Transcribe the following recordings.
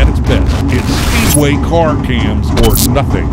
at its best. It's Speedway Car Cams or nothing.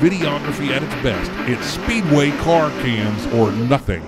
videography at its best. It's Speedway Car Cams or nothing.